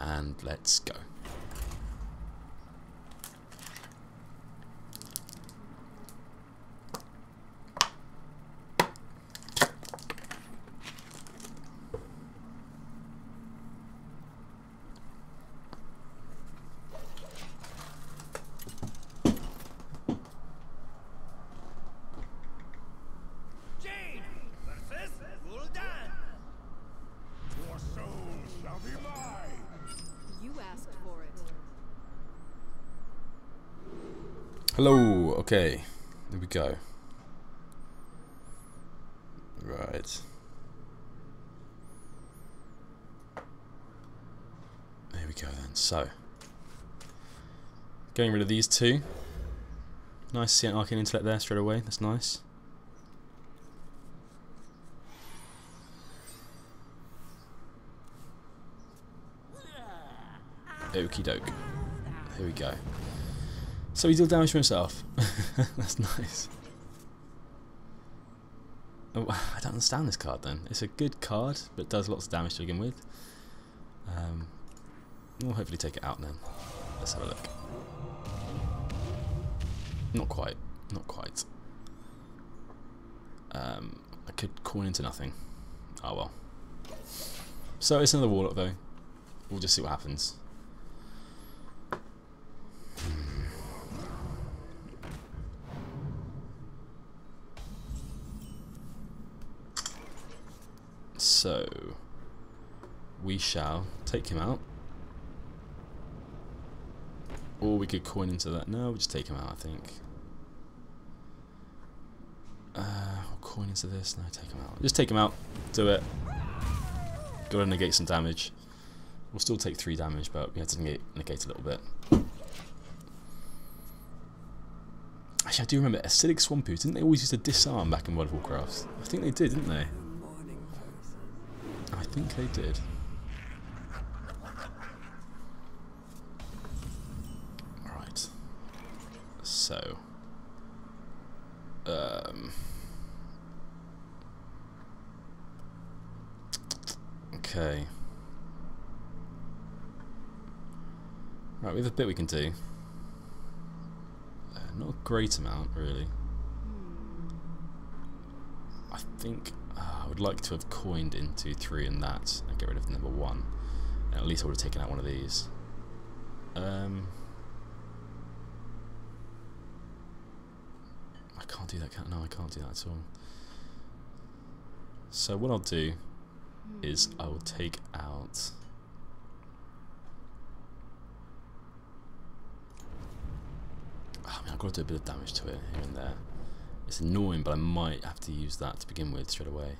and let's go. Hello, okay, there we go. Right. There we go then, so. Getting rid of these two. Nice to see an Arcane Intellect there straight away, that's nice. Okie doke. Here we go. So he deals damage to himself. That's nice. Oh, I don't understand this card then. It's a good card, but does lots of damage to begin with. We'll hopefully take it out then. Let's have a look. Not quite. Not quite. I could corn into nothing. Oh well. So it's another warlock though. We'll just see what happens. So we shall take him out, or we could coin into that. No, we'll just take him out, I think. We'll coin into this. No, take him out. Just take him out. Do it. Gotta negate some damage. We'll still take 3 damage, but we had to negate a little bit. Actually, I do remember acidic swamp boots. Didn't they always used to disarm back in World of Warcraft? I think they did, didn't they? I think they did. Alright. So. Okay. Right, we have a bit we can do. Not a great amount, really. I think. I would like to have coined into 3 in that and get rid of the number 1. And at least I would have taken out one of these. I can't do that, can I? No, I can't do that at all. So what I'll do is I will take out... I mean, I've got to do a bit of damage to it here and there. It's annoying, but I might have to use that to begin with straight away.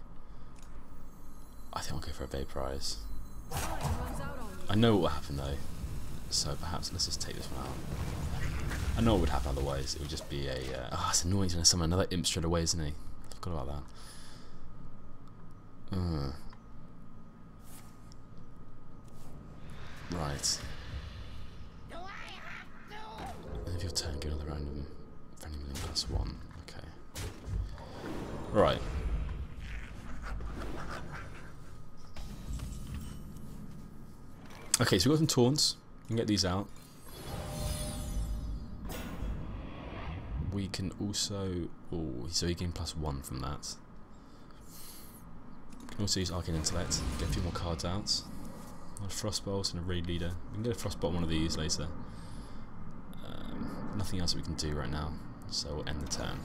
I think I'll go for a vaporize. I know what will happen though, so perhaps let's just take this one out. I know what would happen otherwise. It would just be a... it's annoying he's going to summon another imp straight away, isn't he? I forgot about that. Right. And if your turn, go another random million plus 1. Okay. Right. Okay, so we've got some taunts. We can get these out. We can also... Oh, so he gained plus 1 from that. We can also use Arcane Intellect. Get a few more cards out. A Frostbolt and a Raid Leader. We can get a Frostbolt on one of these later. Nothing else we can do right now. So we'll end the turn.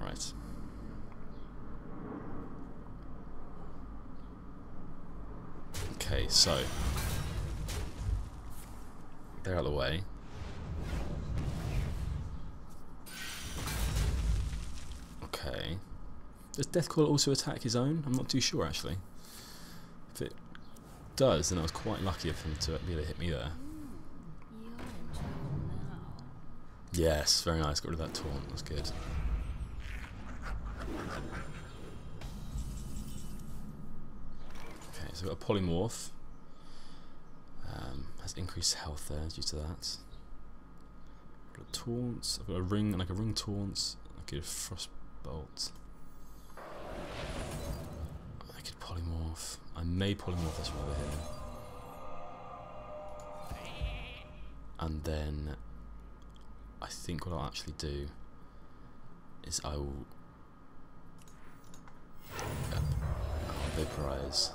Right. Okay, so they're out of the way. Okay. Does Death Coil also attack his own? I'm not too sure actually. If it does, then I was quite lucky of him to be able to hit me there. Yes, very nice. Got rid of that taunt. That's good. Okay, so we've got a polymorph. Has increased health there due to that. I've got a taunt. I've got a ring, like a ring taunt. I could have Frostbolt. I could polymorph. I may polymorph this one over here. and then I think what I'll actually do is I will vaporize.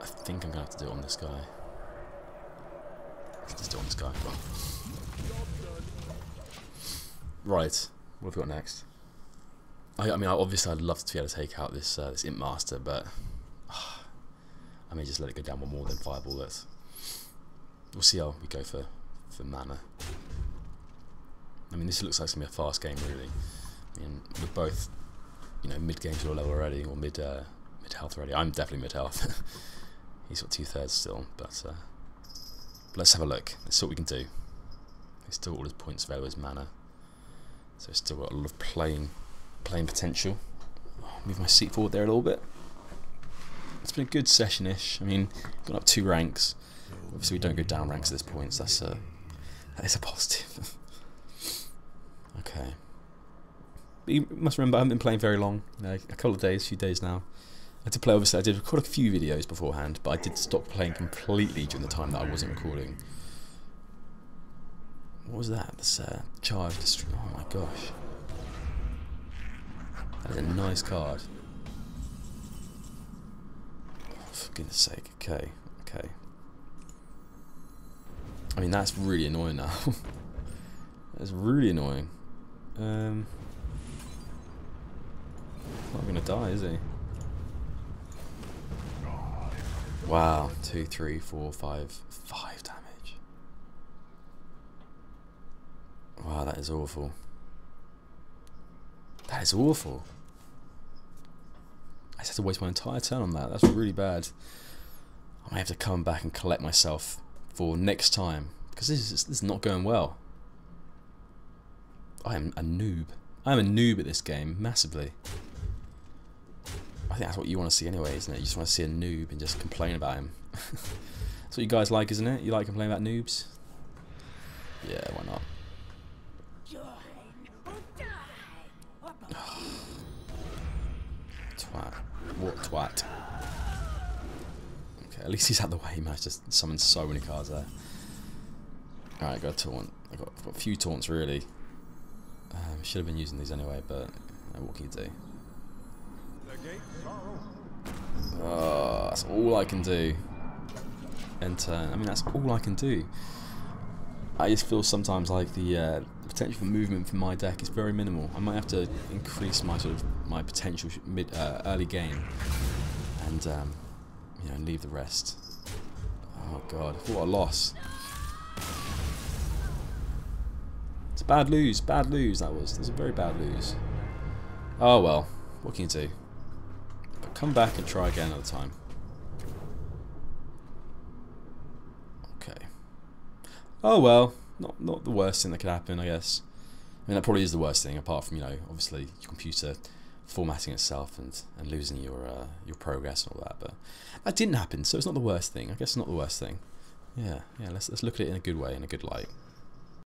I think I'm going to have to do it on this guy. Just do it on this guy. Right, what have we got next? I mean, obviously I'd love to be able to take out this this Imp Master, but I may just let it go down one more than five bullets. We'll see how we go for mana. I mean, this looks like it's going to be a fast game, really. I mean, we're both, you know, mid-game to a level already, or mid-health already. I'm definitely mid-health. He's got 2/3 still, but let's have a look. Let's see what we can do. He's still got all his points available as mana, so he's still got a lot of playing potential. I'll move my seat forward there a little bit. It's been a good session-ish. I mean, gone up 2 ranks. Obviously, we don't go down ranks at this point, so that is a positive. Okay. But you must remember, I haven't been playing very long. You know, a couple of days, a few days now. I did play, obviously, I did record a few videos beforehand, but I did stop playing completely during the time that I wasn't recording. What was that? This charge destroyer. Oh my gosh. That is a nice card. Oh, for goodness sake. Okay, okay. I mean, that's really annoying now. That's really annoying. Not gonna die, is he? Wow, 2, 3, 4, 5, 5 damage. Wow, that is awful. That is awful. I just had to waste my entire turn on that. That's really bad. I might have to come back and collect myself for next time, because this is not going well. I am a noob. I am a noob at this game, massively. I think that's what you want to see anyway, isn't it? You just want to see a noob and just complain about him. That's what you guys like, isn't it? You like complaining about noobs? Yeah, why not? Twat. What twat? Okay, at least he's out of the way. He managed to summon so many cards there. Alright, I got a taunt. I've got a few taunts, really. Should have been using these anyway, but what can you do? Oh, that's all I can do. Enter. I mean, that's all I can do. I just feel sometimes like the potential for movement for my deck is very minimal. I might have to increase my my potential early game, and you know, leave the rest. Oh God, what a loss! It's a bad lose that was. It was a very bad lose. Oh well, what can you do? But come back and try again another time. Okay. Oh well, not the worst thing that could happen, I guess. I mean, that probably is the worst thing, apart from, you know, obviously your computer formatting itself and losing your progress and all that. But that didn't happen, so it's not the worst thing. I guess it's not the worst thing. Yeah, let's look at it in a good way, in a good light.